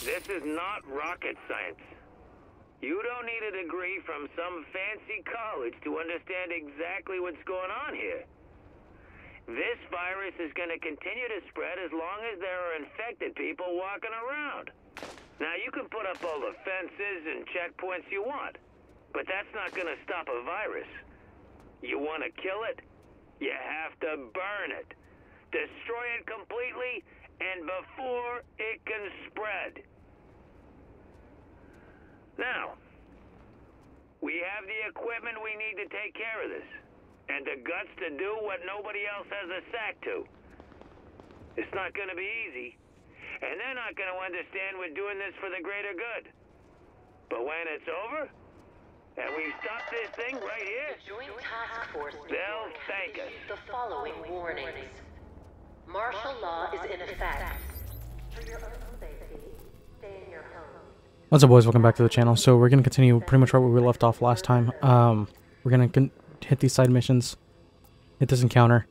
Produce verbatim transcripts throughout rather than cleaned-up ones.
This is not rocket science. You don't need a degree from some fancy college to understand exactly what's going on here. This virus is going to continue to spread as long as there are infected people walking around. Now, you can put up all the fences and checkpoints you want, but that's not going to stop a virus. You want to kill it? You have to burn it. Destroy it completely and before it can spread. Now, we have the equipment we need to take care of this, and the guts to do what nobody else has a sack to. It's not going to be easy, and they're not going to understand we're doing this for the greater good. But when it's over, and we stop this thing right here, the Joint Task Force they'll thank us. The following warnings. Martial law is in effect. For your own safety, stay in your home. What's up, boys? Welcome back to the channel. So we're going to continue pretty much right where we left off last time. Um, we're going to hit these side missions. Hit this encounter.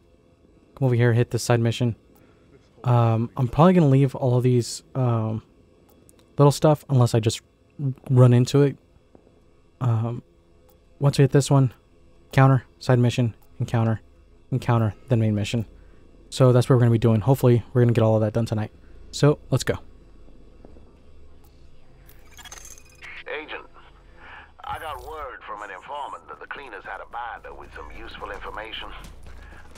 Come over here, hit this side mission. Um, I'm probably going to leave all of these um, little stuff unless I just run into it. Um, once we hit this one, counter, side mission, encounter, encounter, then main mission. So that's what we're going to be doing. Hopefully, we're going to get all of that done tonight. So, let's go. Agent, I got word from an informant that the cleaners had a binder with some useful information.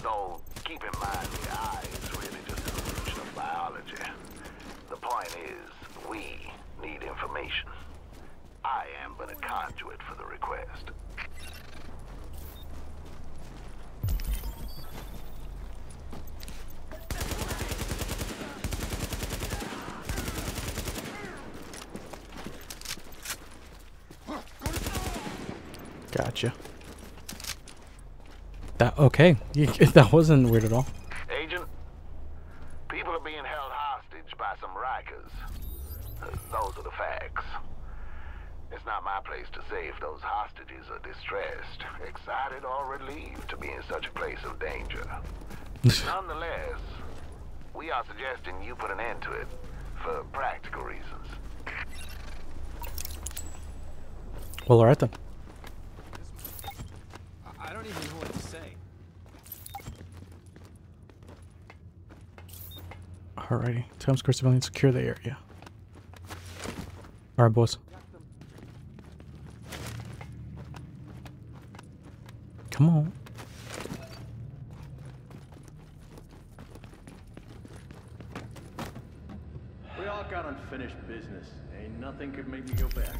Though, keep in mind, the eye is really just an illusion of biology. The point is, we need information. I am but a conduit for the request. Gotcha. That, okay. You, that wasn't weird at all. Agent, people are being held hostage by some Rikers. Those are the facts. It's not my place to say if those hostages are distressed, excited, or relieved to be in such a place of danger. Nonetheless, we are suggesting you put an end to it for practical reasons. Well, alright then. I don't even know what to say. Alrighty. Times Square civilians, secure the area. Alright, boys. Come on. We all got unfinished business. Ain't nothing could make me go back.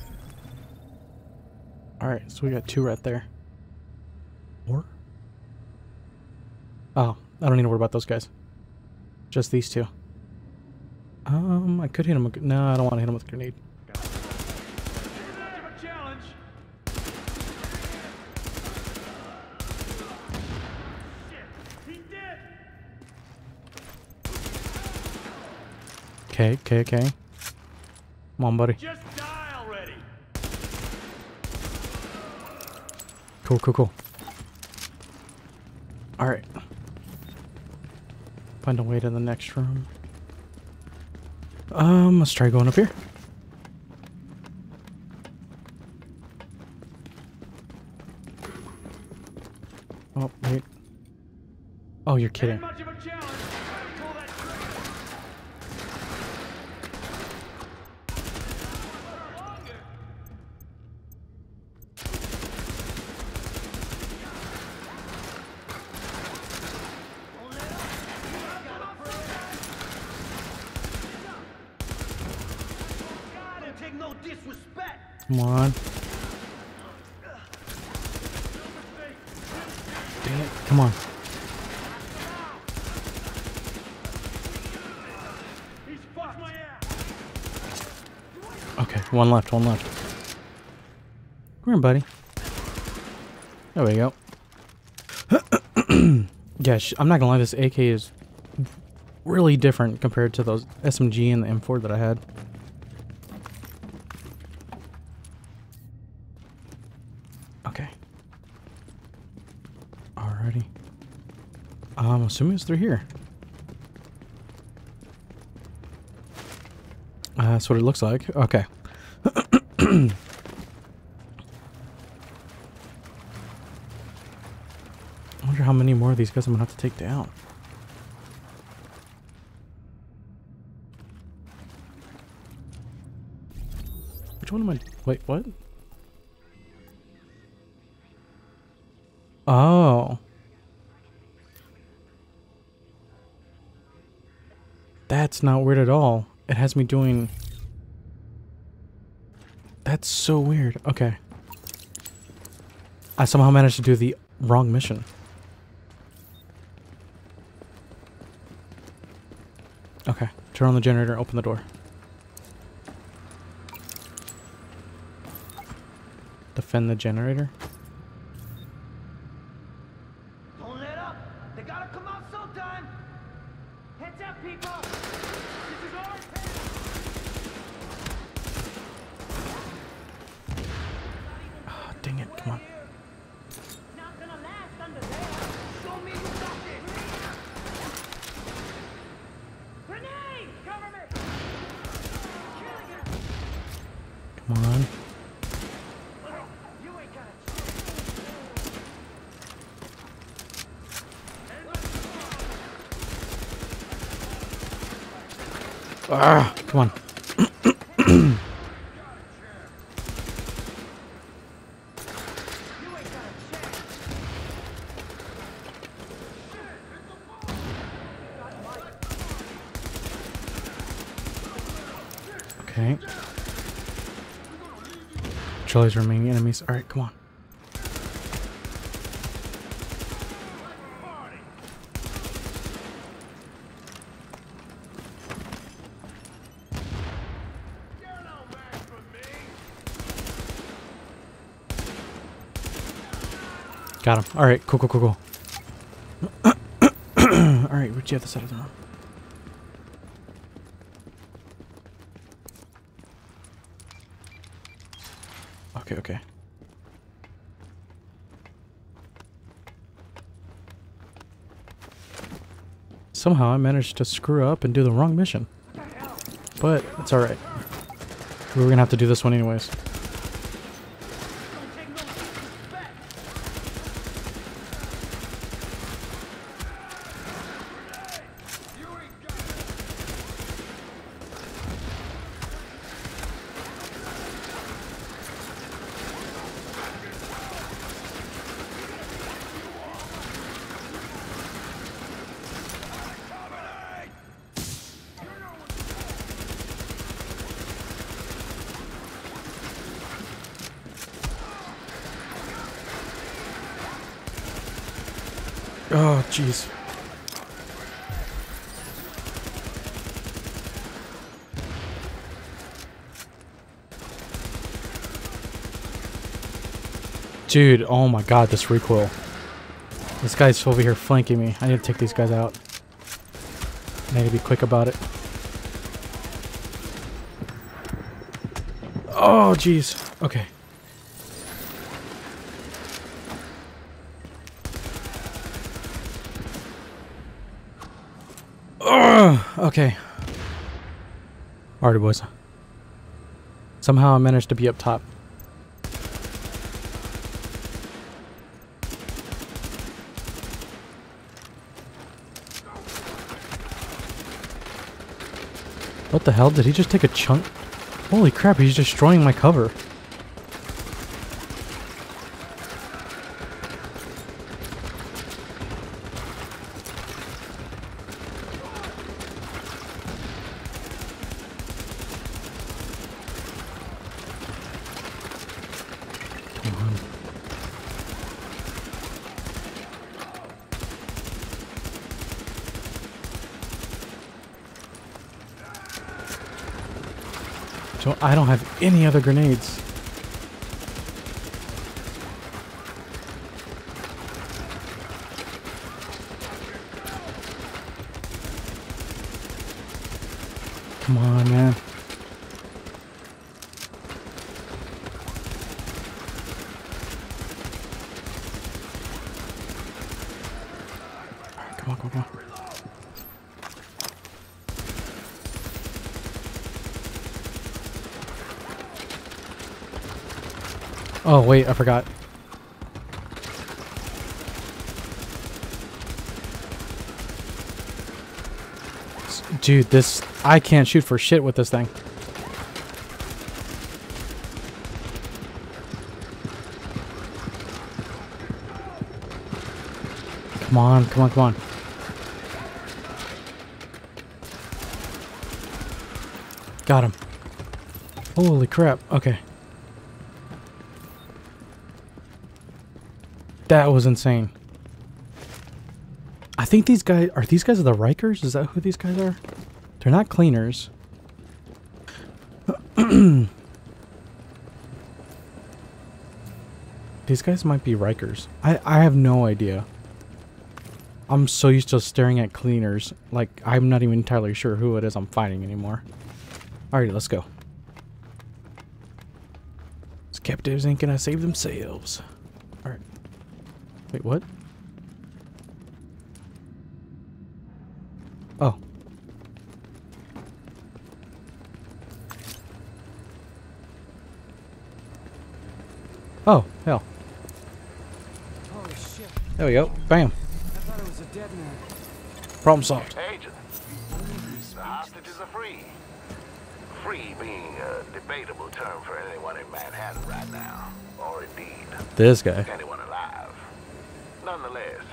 Alright, so we got two right there. Or? Oh, I don't need to worry about those guys. Just these two. Um, I could hit him. With, no, I don't want to hit him with a grenade. Okay, okay, okay. Come on, buddy. Just die already. Cool, cool, cool. All right, find a way to the next room. Um, let's try going up here. Oh, wait. Oh, you're kidding. Come on. Dang it. Come on. Okay, one left, one left. Come here, buddy. There we go. Yeah, I'm not gonna lie, this A K is really different compared to those S M G and the M four that I had. I'm assuming it's through here. Uh, that's what it looks like. Okay. I wonder how many more of these guys I'm gonna have to take down. Which one am I? Wait, what? Oh. That's not weird at all. It has me doing... That's so weird. Okay. I somehow managed to do the wrong mission. Okay. Turn on the generator, open the door. Defend the generator. Ah, come on. Okay. Charlie's remaining enemies. All right, come on. Got him. Alright, cool, cool, cool, cool. Alright, where'd you have the side of the room? Okay, okay. Somehow I managed to screw up and do the wrong mission. But it's alright. We were gonna have to do this one anyways. Oh, jeez. Dude, oh my god, this recoil. This guy's over here flanking me. I need to take these guys out. I need to be quick about it. Oh, jeez. Okay. Okay. Alrighty, boys. Somehow I managed to be up top. What the hell? Did he just take a chunk? Holy crap, he's destroying my cover. So I don't have any other grenades. Come on, man. All right, come on, come on, come on. Oh wait, I forgot. Dude, this... I can't shoot for shit with this thing. Come on, come on, come on. Got him. Holy crap, okay. That was insane. I think these guys... Are these guys the Rikers? Is that who these guys are? They're not cleaners. These guys might be Rikers. I, I have no idea. I'm so used to staring at cleaners. Like, I'm not even entirely sure who it is I'm fighting anymore. Alright, let's go. These captives ain't gonna save themselves. Alright. Wait, what? Oh. Oh, hell. Holy shit. There we go. Bam. I thought it was a dead man. Problem solved. Agent. The hostages are free. Free being a debatable term for anyone in Manhattan right now. Or indeed. This guy. Anyone alive. Nonetheless,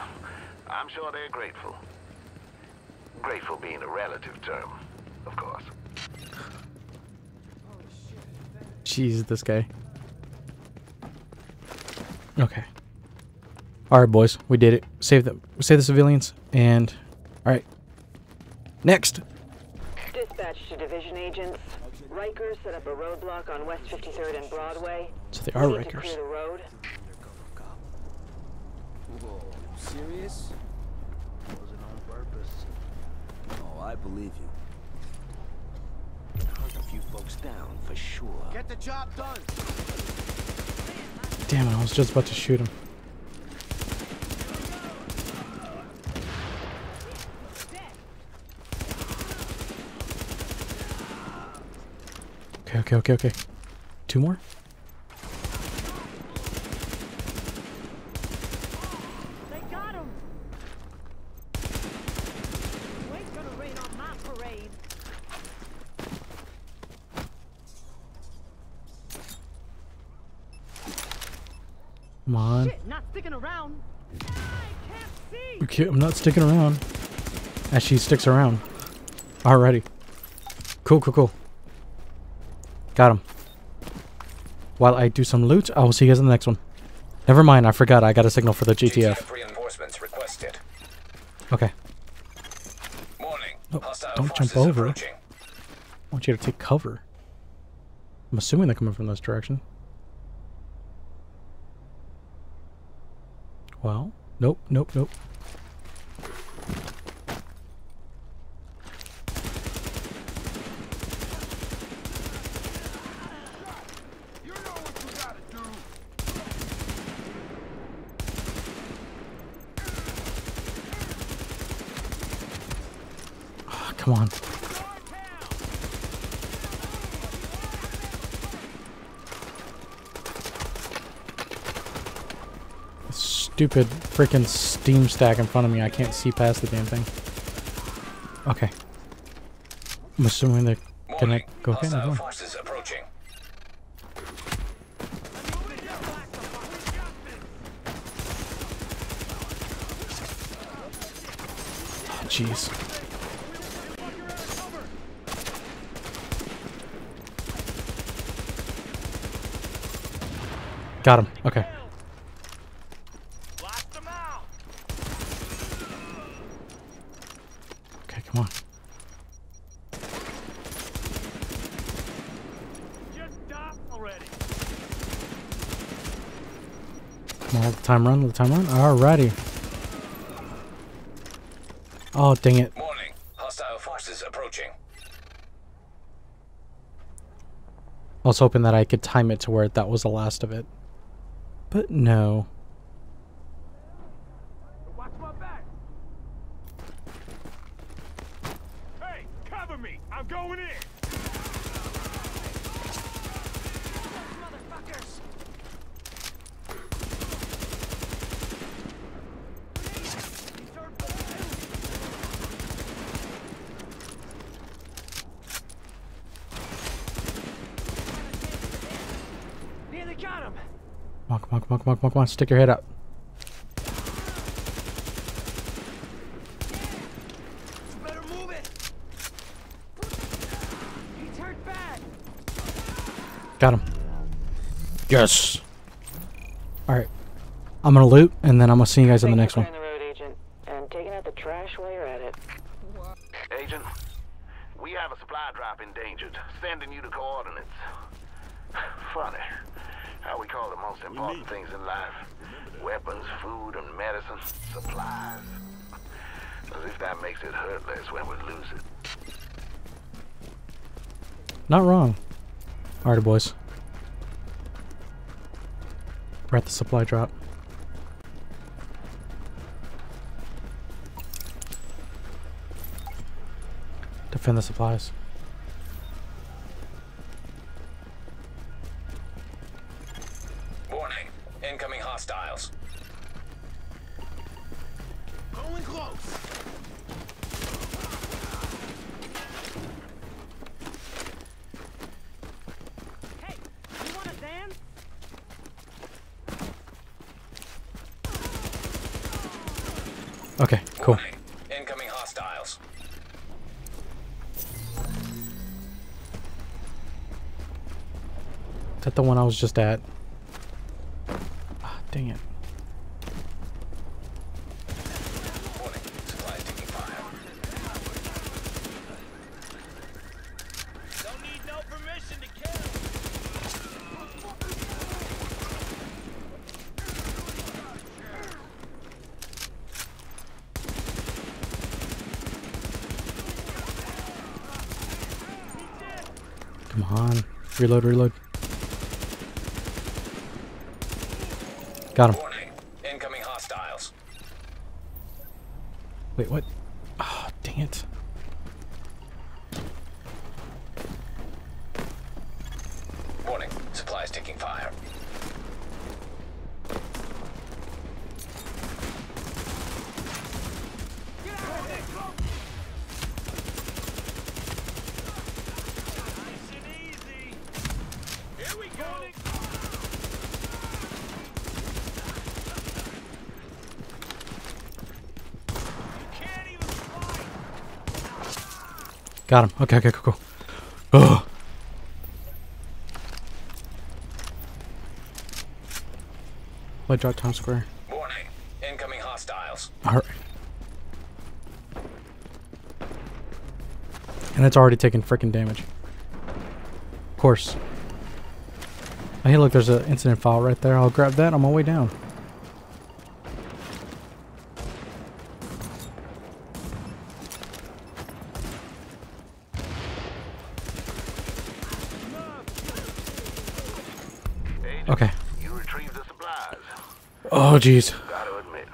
I'm sure they're grateful. Grateful being a relative term, of course. Jeez, this guy. Okay. Alright, boys. We did it. Save the, save the civilians. And... Alright. Next! Dispatch to division agents. Rikers set up a roadblock on West fifty-third and Broadway. So they are Rikers. Clear the road. Whoa, serious? Wasn't on purpose. No, I believe you. Can hunt a few folks down for sure. Get the job done! Damn it, I was just about to shoot him. Okay, okay, okay, okay. Two more? They got him. You ain't gonna rain on my parade. Come on. Shit, not sticking around. I can't see. Okay, I'm not sticking around. As she sticks around. Alrighty. Cool, cool, cool. Got him. While I do some loot, I will see you guys in the next one. Never mind, I forgot I got a signal for the G T F. G T F reinforcements requested. Okay. Warning. Oh, don't jump over. I want you to take cover. I'm assuming they're coming from this direction. Well, nope, nope, nope. Come on. Stupid freaking steam stack in front of me. I can't see past the damn thing. Okay. I'm assuming they're gonna go okay. No, go oh, jeez. Got him. Okay. Okay, come on. Come on, let the time run, let the time run. Alrighty. Oh, dang it. Warning. Hostile forces approaching. I was hoping that I could time it to where that was the last of it. But no. Watch my back. Hey, cover me. I'm going in. Motherfuckers. got him. Come on, come on, come on, come on, come on, come on. Stick your head up. Got him. Yes. All right. I'm going to loot, and then I'm going to see you guys in the next one. The road, Agent. And taking out the trash while you're at it. Agent, we have a supply drop endangered. Sending you the coordinates. Funny how we call the most important things in life. Weapons, food, and medicine. Supplies. As if that makes it hurt less when we lose it. Not wrong. Alright, boys. We're at the supply drop. Defend the supplies. Warning. Incoming hostiles. Going close. Okay, cool. Incoming hostiles. Is that the one I was just at? Ah, dang it. Warning. Supplies taking fire. Don't need no permission to kill. Come on. Reload, reload. Got him. Warning. Incoming hostiles. Wait, what? Oh, dang it. Warning. Supplies taking fire. Got him. Okay, okay, cool, cool. Oh. I dropped Times Square. Warning. Incoming hostiles. Alright. And it's already taking freaking damage. Of course. Hey, look, there's an incident file right there. I'll grab that on my way down. Okay. You retrieve the supplies. Oh, jeez. Gotta admit,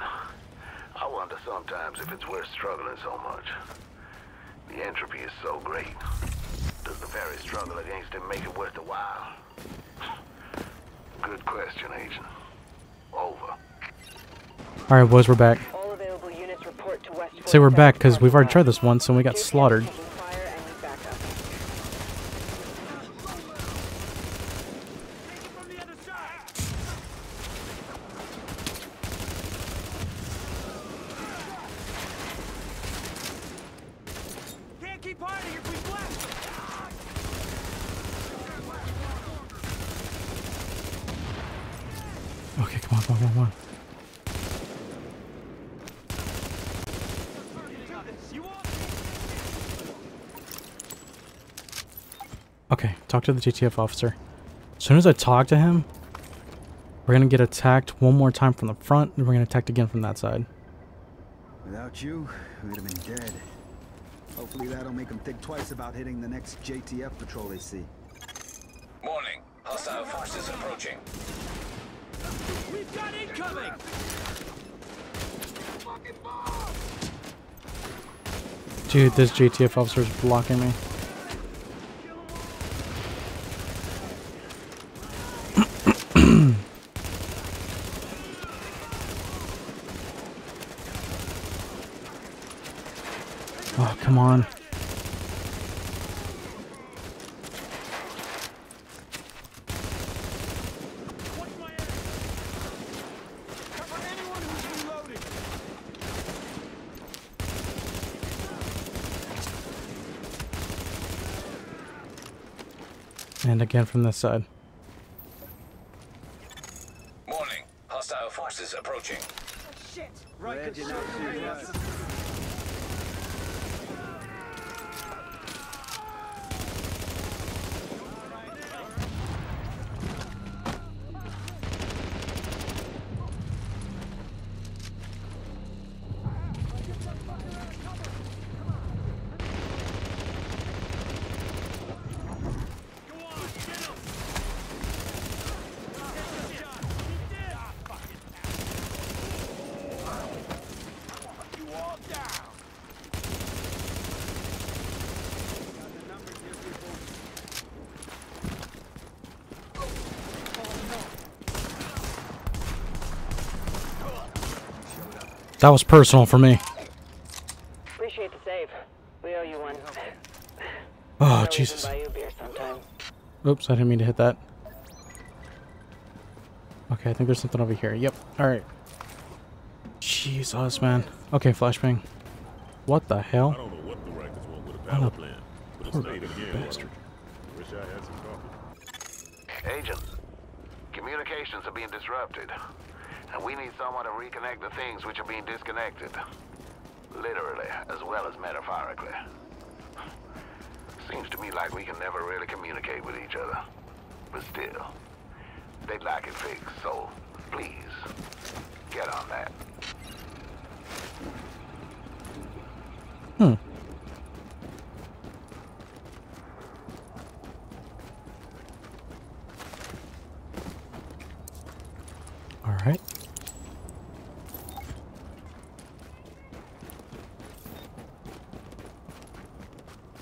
I wonder sometimes if it's worth struggling so much. The entropy is so great. Does the very struggle against it make it worth the while? Good question, Agent. Over. All right, boys, we're back. All available units report to West forty-fifth. Say we're back because we've already tried this once and we got slaughtered. Okay, come on, come on, come on. Okay, talk to the G T F officer. As soon as I talk to him, we're gonna get attacked one more time from the front, and we're gonna attack again from that side. Without you, we'd have been dead. Hopefully that'll make them think twice about hitting the next J T F patrol they see. Warning, hostile forces approaching. We've got incoming! Dude, this J T F officer is blocking me. Oh, come on. And again from this side. Warning. Hostile forces approaching. Oh, shit. Rikers. That was personal for me. Appreciate the save. We owe you one. Oh, Jesus. Oops, I didn't mean to hit that. Okay, I think there's something over here. Yep. Alright. Jesus, man. Okay, flashbang. What the hell? I don't know what the Rikers want with a power plant, but it's late again. Bastard. Wish I had some coffee. Agents, communications are being disrupted. We need someone to reconnect the things which are being disconnected. Literally, as well as metaphorically. Seems to me like we can never really communicate with each other. But still, they'd like it fixed, so please, get on that. Hmm.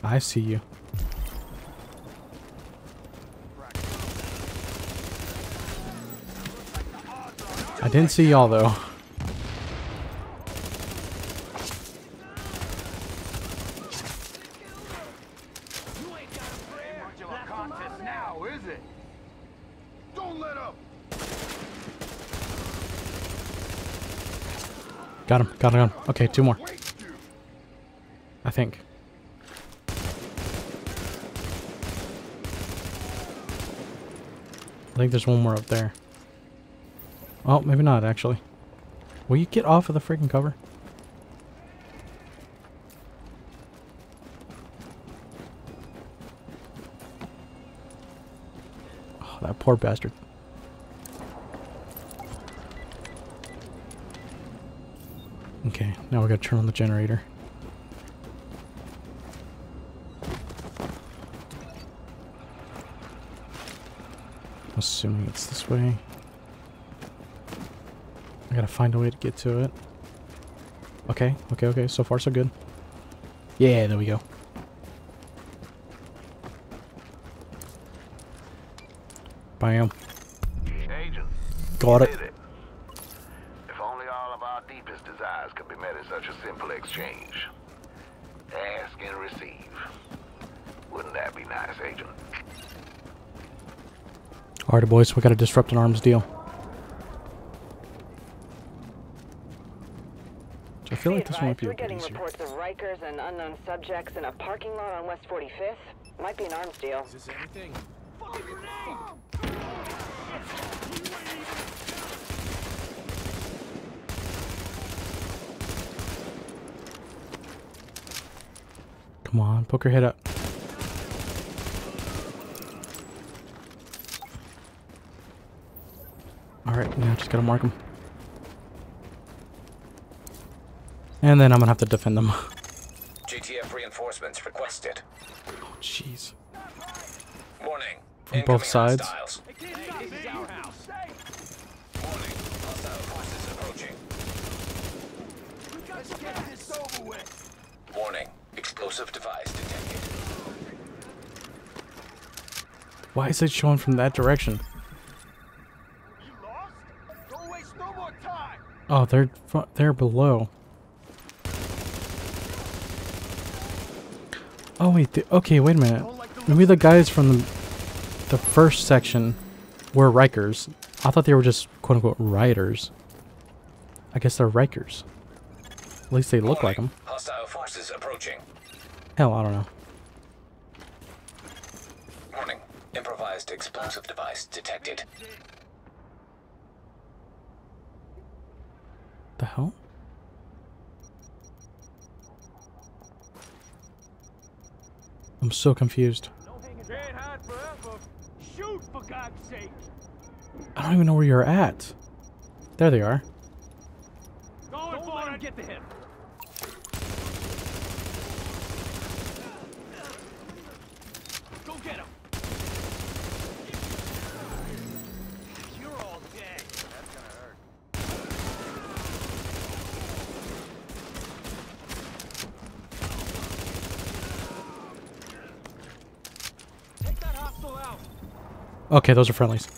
I see you. I didn't see y'all though. Got him, got him, got him. Okay, two more. I think. I think there's one more up there. Oh, maybe not, actually. Will you get off of the freaking cover? Oh, that poor bastard. Okay, now we gotta turn on the generator. Assuming it's this way. I gotta find a way to get to it. Okay, okay, okay. So far, so good. Yeah, there we go. Bam. Agent, got it. it. If only all of our deepest desires could be met in such a simple exchange. Ask and receive. Wouldn't that be nice, Agent? Alrighty, boys, we gotta disrupt an arms deal. So I feel like this one might be a bit easier. We're getting reports of Rikers and unknown subjects in a parking lot on West forty-fifth. Might be an arms deal. Is this anything? Come on, poke your head up. Alright, now just gotta mark them. And then I'm gonna have to defend them. G T F reinforcements requested. Oh, jeez. Warning. From incoming both sides. Hostiles. Warning. Hostile forces approaching. We gotta get this over with. Warning. Explosive device detected. Why is it showing from that direction? Oh, they're they're below. Oh wait, the, okay, wait a minute. Maybe the guys from the, the first section were Rikers. I thought they were just quote unquote riders. I guess they're Rikers. At least they look like them. Hostile forces approaching. Hell, I don't know. Warning. Improvised explosive device detected. The hell? I'm so confused. Shoot, for God's sake. I don't even know where you're at. There they are. Go and forward and get to him. Go get him. You're all dead. That's gonna hurt. Take that hostile out. Okay, those are friendlies.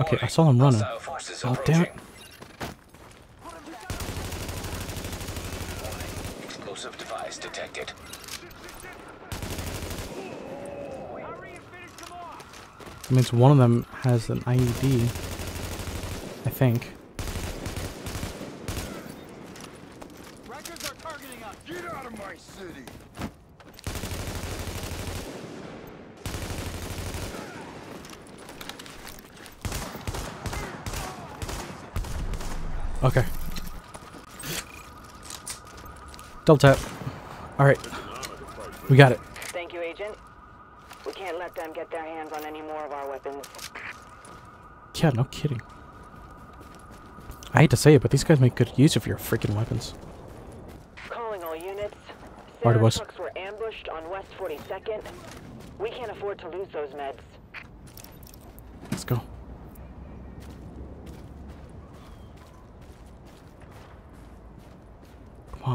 Okay, I saw him running. Oh, damn it. Explosive device detected. That means one of them has an I E D, I think. Rikers are targeting us. Get out of my city. Okay. Double tap. Alright. We got it. Thank you, Agent. We can't let them get their hands on any more of our weapons. Yeah, no kidding. I hate to say it, but these guys make good use of your freaking weapons. Calling all units. Our trucks were ambushed on West forty-second. We can't afford to lose those meds. Let's go. Come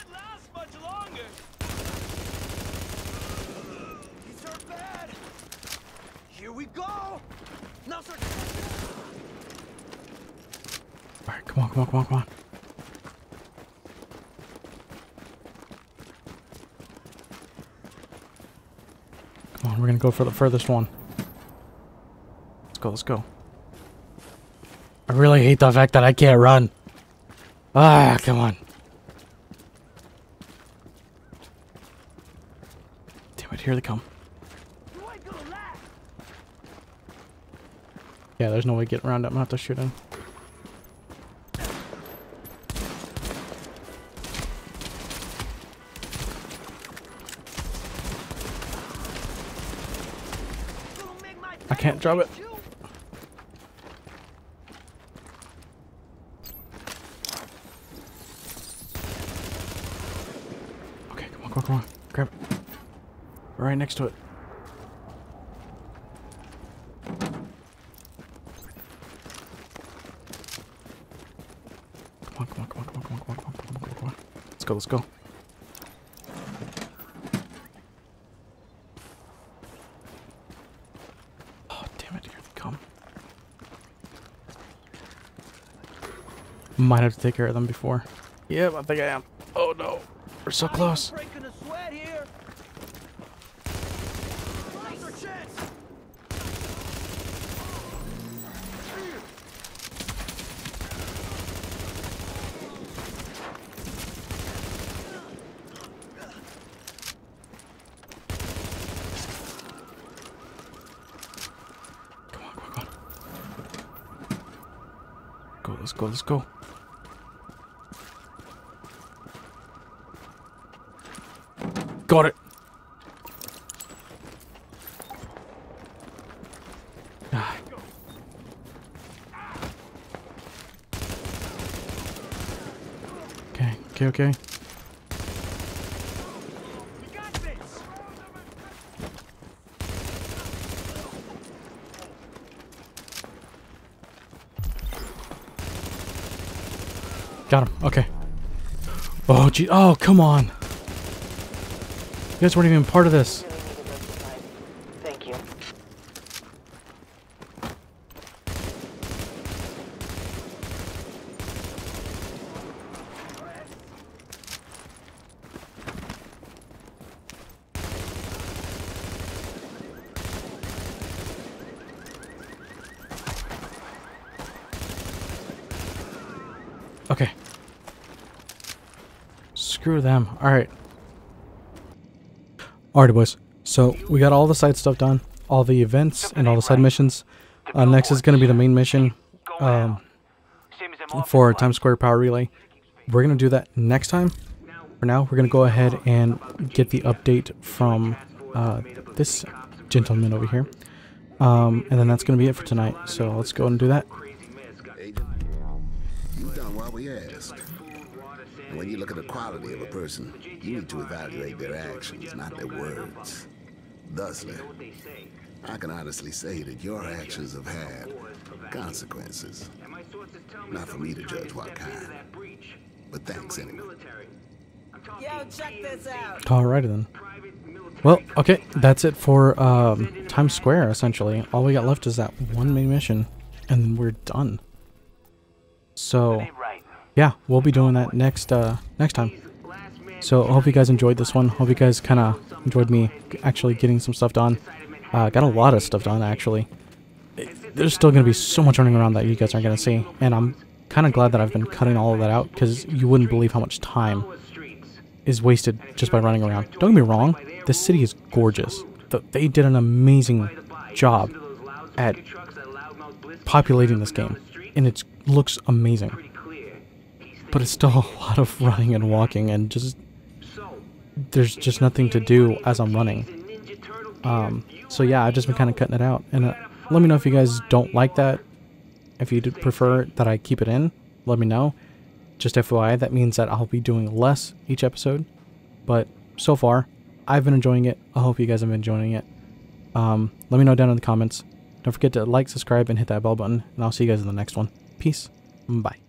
Here we go. Now, sir. All right, come on, come on, come on, come on. Come on, we're gonna go for the furthest one. Let's go, let's go. I really hate the fact that I can't run. Ah, come on. Damn it, here they come. Yeah, there's no way getting around it. I'm gonna have to shoot him. I can't drop it. Okay, come on, come on, come on. Grab it. We're right next to it. Come on, come on, come on, come on, come on, come on, come on, come on, come on. Let's go, let's go. Oh, damn it, here they come. Might have to take care of them before. Yep, I think I am. Oh no, we're so close. Let's go, let's go. Got it. Ah. Okay, okay, okay. Got him. Okay. Oh, gee. Oh, come on. You guys weren't even part of this. Thank you. Okay. Screw them. Alright. Alrighty, boys. So, we got all the side stuff done. All the events and all the side missions. Uh, next is going to be the main mission um, for Times Square Power Relay. We're going to do that next time. For now, we're going to go ahead and get the update from uh, this gentleman over here. Um, and then that's going to be it for tonight. So, let's go and do that. You've done what we asked. And when you look at the quality of a person, you need to evaluate their actions, not their words. Thusly, I can honestly say that your actions have had consequences. Not for me to judge what kind, but thanks anyway. Yo, check this out. Alrighty then. Well, okay, that's it for um, Times Square, essentially. All we got left is that one main mission, and then we're done. So, yeah, we'll be doing that next uh, next time. So, I hope you guys enjoyed this one. Hope you guys kind of enjoyed me actually getting some stuff done. Uh, got a lot of stuff done, actually. It, there's still going to be so much running around that you guys aren't going to see. And I'm kind of glad that I've been cutting all of that out, because you wouldn't believe how much time is wasted just by running around. Don't get me wrong, this city is gorgeous. The, they did an amazing job at populating this game, and it looks amazing. But it's still a lot of running and walking, and just there's just nothing to do as I'm running. Um, so yeah, I've just been kind of cutting it out. And uh, let me know if you guys don't like that. If you did prefer that I keep it in, let me know. Just F Y I, that means that I'll be doing less each episode. But so far, I've been enjoying it. I hope you guys have been enjoying it. Um, let me know down in the comments. Don't forget to like, subscribe, and hit that bell button. And I'll see you guys in the next one. Peace. Bye.